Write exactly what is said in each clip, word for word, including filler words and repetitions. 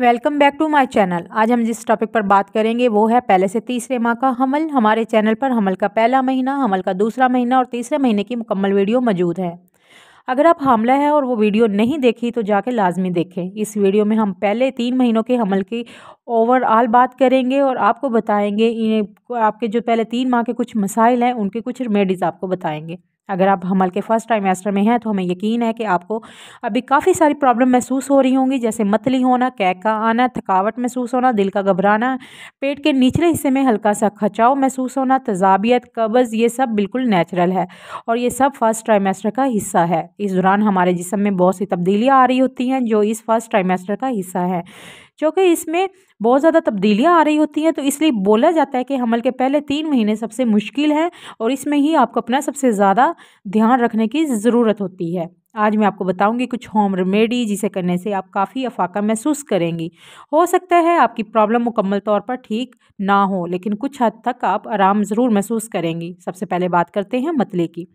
Welcome back to my channel. आज हम जिस टॉपिक पर बात करेंगे वो है पहले से तीसरे माह का हमल। हमारे चैनल पर हमल का पहला महीना, हमल का दूसरा महीना और तीसरे महीने की मुकम्मल वीडियो मौजूद है। अगर आप हामला है और वो वीडियो नहीं देखी तो जाके लाजमी देखें। इस वीडियो में हम पहले तीन महीनों के हमल की ओवरऑल बात करेंगे और आपको बताएंगे आपके जो पहले तीन माह के कुछ मसाइल हैं उनके कुछ रेमेडीज़ आपको बताएंगे। अगर आप हमल के फ़र्स्ट ट्राइमेस्टर में हैं तो हमें यकीन है कि आपको अभी काफ़ी सारी प्रॉब्लम महसूस हो रही होंगी, जैसे मतली होना, कैका आना, थकावट महसूस होना, दिल का घबराना, पेट के निचले हिस्से में हल्का सा खचाव महसूस होना, तजाबियत, कब्ज़, ये सब बिल्कुल नेचुरल है और ये सब फ़र्स्ट ट्राइमेस्टर का हिस्सा है। इस दौरान हमारे जिस्म में बहुत सी तब्दीलियाँ आ रही होती हैं जो इस फर्स्ट ट्राइमेस्टर का हिस्सा है, क्योंकि इसमें बहुत ज़्यादा तब्दीलियाँ आ रही होती हैं। तो इसलिए बोला जाता है कि हमल के पहले तीन महीने सबसे मुश्किल हैं और इसमें ही आपको अपना सबसे ज़्यादा ध्यान रखने की ज़रूरत होती है। आज मैं आपको बताऊंगी कुछ होम रेमेडी जिसे करने से आप काफ़ी अफाका महसूस करेंगी। हो सकता है आपकी प्रॉब्लम मुकम्मल तौर पर ठीक ना हो लेकिन कुछ हद तक आप आराम ज़रूर महसूस करेंगी। सबसे पहले बात करते हैं मतले की।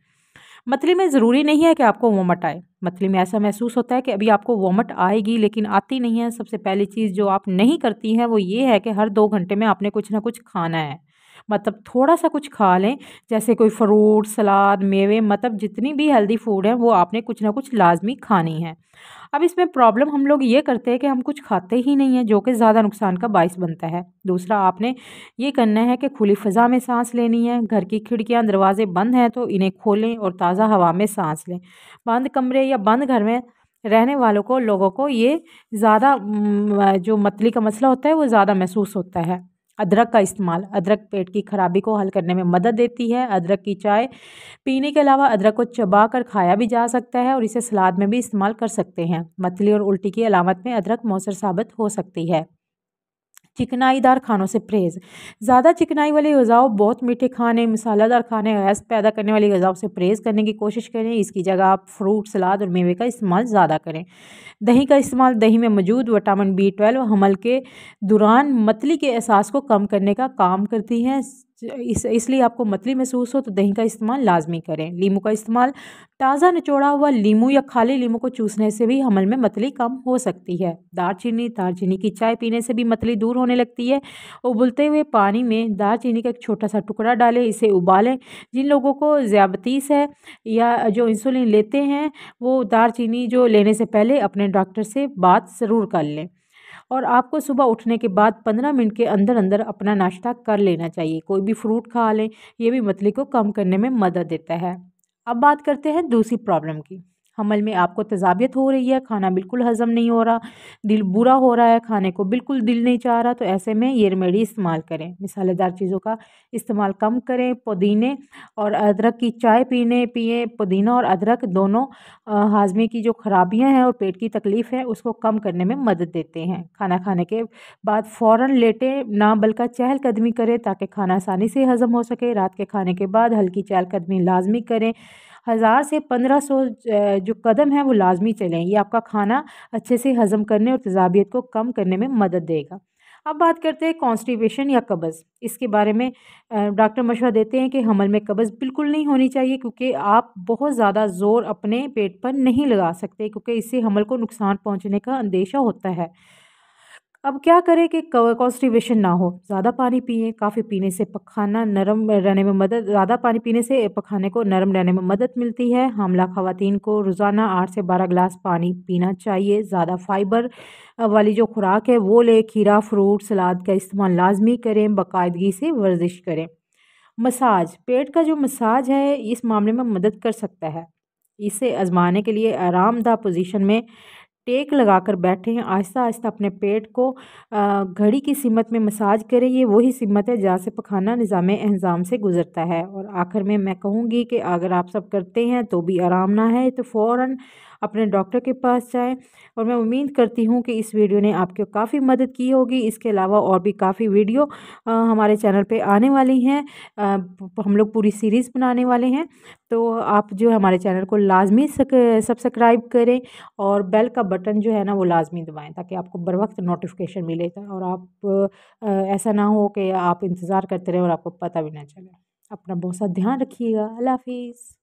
मतली में ज़रूरी नहीं है कि आपको वोमट आए। मतली में ऐसा महसूस होता है कि अभी आपको वोमट आएगी लेकिन आती नहीं है। सबसे पहली चीज़ जो आप नहीं करती हैं वो ये है कि हर दो घंटे में आपने कुछ ना कुछ खाना है, मतलब थोड़ा सा कुछ खा लें, जैसे कोई फ्रूट, सलाद, मेवे, मतलब जितनी भी हेल्दी फूड है वो आपने कुछ ना कुछ लाजमी खानी है। अब इसमें प्रॉब्लम हम लोग ये करते हैं कि हम कुछ खाते ही नहीं हैं, जो कि ज़्यादा नुकसान का बायस बनता है। दूसरा, आपने ये करना है कि खुली फ़ज़ा में सांस लेनी है। घर की खिड़कियाँ, दरवाजे बंद हैं तो इन्हें खोलें और ताज़ा हवा में सांस लें। बंद कमरे या बंद घर में रहने वालों को लोगों को ये ज़्यादा जो मतली का मसला होता है वो ज़्यादा महसूस होता है। अदरक का इस्तेमाल। अदरक पेट की खराबी को हल करने में मदद देती है। अदरक की चाय पीने के अलावा अदरक को चबा कर खाया भी जा सकता है और इसे सलाद में भी इस्तेमाल कर सकते हैं। मतली और उल्टी की अलामत में अदरक मौसर साबित हो सकती है। चिकनाईदार खानों से परहेज़। ज़्यादा चिकनाई वाली गज़ाओं, बहुत मीठे खाने, मसालादार खाने, गैस पैदा करने वाली गज़ाओं से परहेज़ करने की कोशिश करें। इसकी जगह आप फ्रूट, सलाद और मेवे का इस्तेमाल ज़्यादा करें। दही का इस्तेमाल। दही में मौजूद विटामिन बी ट्वेल्व हमल के दौरान मतली के एहसास को कम करने का काम करती हैं, इस इसलिए आपको मतली महसूस हो तो दही का इस्तेमाल लाजमी करें। लीमू का इस्तेमाल। ताज़ा निचोड़ा हुआ लीमू या खाली लीमू को चूसने से भी हमल में मतली कम हो सकती है। दारचीनी। दारचीनी की चाय पीने से भी मतली दूर होने लगती है। उबलते हुए पानी में दारचीनी का एक छोटा सा टुकड़ा डालें, इसे उबालें। जिन लोगों को ज़ियाबतीस है या जो इंसुलिन लेते हैं वो दारचीनी जो लेने से पहले अपने डॉक्टर से बात ज़रूर कर लें। और आपको सुबह उठने के बाद पंद्रह मिनट के अंदर अंदर अपना नाश्ता कर लेना चाहिए। कोई भी फ्रूट खा लें, यह भी मतली को कम करने में मदद देता है। अब बात करते हैं दूसरी प्रॉब्लम की। हमल में आपको तजाबियत हो रही है, खाना बिल्कुल हज़म नहीं हो रहा, दिल बुरा हो रहा है, खाने को बिल्कुल दिल नहीं चाह रहा, तो ऐसे में ये रेमेडी इस्तेमाल करें। मसालेदार चीज़ों का इस्तेमाल कम करें। पुदीने और अदरक की चाय पीने पिए पुदीना और अदरक दोनों हाजमे की जो खराबियां हैं और पेट की तकलीफ़ है उसको कम करने में मदद देते हैं। खाना खाने के बाद फ़ौरन लेटें ना बल्कि चहलकदमी करें ताकि खाना आसानी से हज़म हो सके। रात के खाने के बाद हल्की चहलकदमी लाजमी करें। हज़ार से पंद्रह सौ जो कदम है वो लाजमी चलें। ये आपका खाना अच्छे से हज़म करने और तजाबियत को कम करने में मदद देगा। अब बात करते हैं कॉन्स्टिपेशन या कब्ज़। इसके बारे में डॉक्टर मशवरा देते हैं कि हमल में कब्ज़ बिल्कुल नहीं होनी चाहिए क्योंकि आप बहुत ज़्यादा ज़ोर अपने पेट पर नहीं लगा सकते क्योंकि इससे हमल को नुकसान पहुँचने का अंदेशा होता है। अब क्या करें कि कॉन्स्टिपेशन ना हो। ज़्यादा पानी पिए। काफ़ी पीने से पखाना नरम रहने में मदद ज़्यादा पानी पीने से पखाने को नरम रहने में मदद मिलती है। हमला ख़वातीन को रोज़ाना आठ से बारह गिलास पानी पीना चाहिए। ज़्यादा फाइबर वाली जो खुराक है वो ले। खीरा, फ्रूट, सलाद का इस्तेमाल लाजमी करें। बाकायदगी से वर्जिश करें। मसाज। पेट का जो मसाज है इस मामले में मदद कर सकता है। इसे आजमाने के लिए आरामदायक पोजीशन में टेक लगाकर बैठें। आहिस्ता आहिस्ता अपने पेट को घड़ी की सिमत में मसाज करें। ये वही सिमत है जहाँ से पखाना निज़ामे एहज़ाम से गुज़रता है। और आखिर में मैं कहूँगी कि अगर आप सब करते हैं तो भी आराम ना है तो फ़ौरन अपने डॉक्टर के पास जाएं। और मैं उम्मीद करती हूँ कि इस वीडियो ने आपकी काफ़ी मदद की होगी। इसके अलावा और भी काफ़ी वीडियो आ, हमारे चैनल पे आने वाली हैं। आ, हम लोग पूरी सीरीज़ बनाने वाले हैं तो आप जो हमारे चैनल को लाजमी सब्सक्राइब करें और बेल का बटन जो है ना वो लाजमी दबाएं ताकि आपको बर वक्त नोटिफिकेशन मिले और आप आ, ऐसा ना हो कि आप इंतज़ार करते रहें और आपको पता भी ना चले। अपना बहुत सा ध्यान रखिएगा। अल्लाह हाफिज़।